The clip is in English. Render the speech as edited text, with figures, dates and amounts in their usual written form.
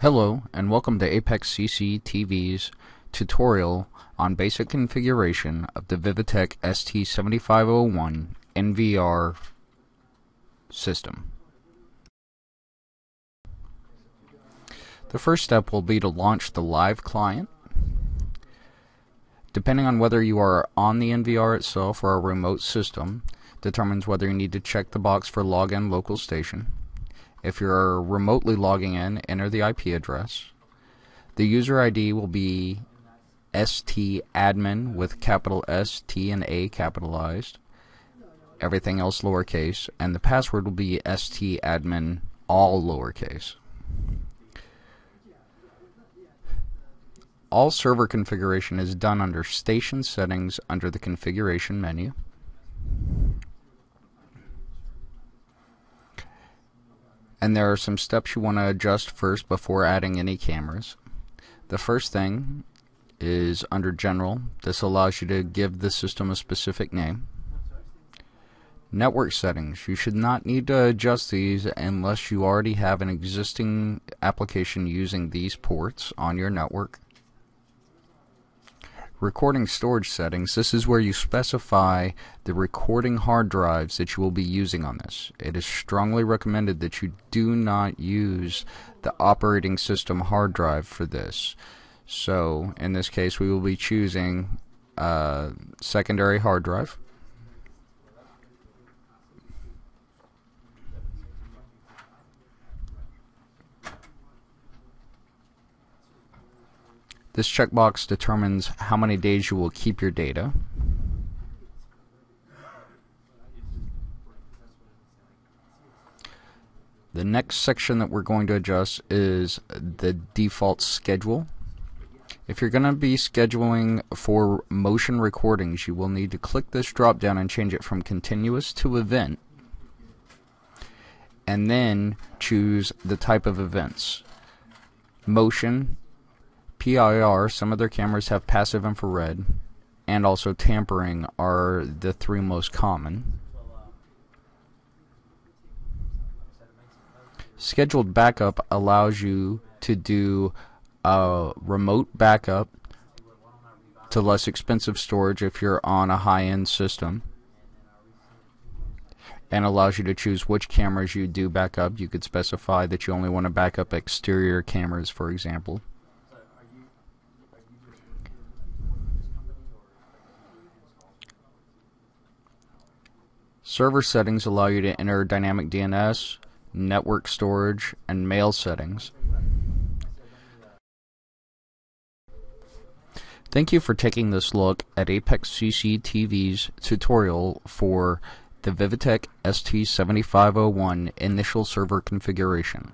Hello and welcome to Apex CCTV's tutorial on basic configuration of the Vivotek ST7501 NVR system. The first step will be to launch the live client. Depending on whether you are on the NVR itself or a remote system determines whether you need to check the box for login local station. If you're remotely logging in, enter the IP address. The user ID will be stadmin with capital S, T, and A capitalized. Everything else lowercase. And the password will be stadmin, all lowercase. All server configuration is done under Station Settings under the Configuration menu. And there are some steps you want to adjust first before adding any cameras. The first thing is under General. This allows you to give the system a specific name. Network settings. You should not need to adjust these unless you already have an existing application using these ports on your network. Recording storage settings. This is where you specify the recording hard drives that you will be using on this. It is strongly recommended that you do not use the operating system hard drive for this. So in this case we will be choosing a secondary hard drive. This checkbox determines how many days you will keep your data. The next section that we're going to adjust is the default schedule. If you're going to be scheduling for motion recordings, you will need to click this drop down and change it from continuous to event, and then choose the type of events. Motion, PIR, some of their cameras have passive infrared, and also tampering are the three most common. Scheduled backup allows you to do a remote backup to less expensive storage if you're on a high-end system, and allows you to choose which cameras you do back up. You could specify that you only want to back up exterior cameras, for example. Server settings allow you to enter dynamic DNS, network storage, and mail settings. Thank you for taking this look at Apex CCTV's tutorial for the Vivotek ST7501 initial server configuration.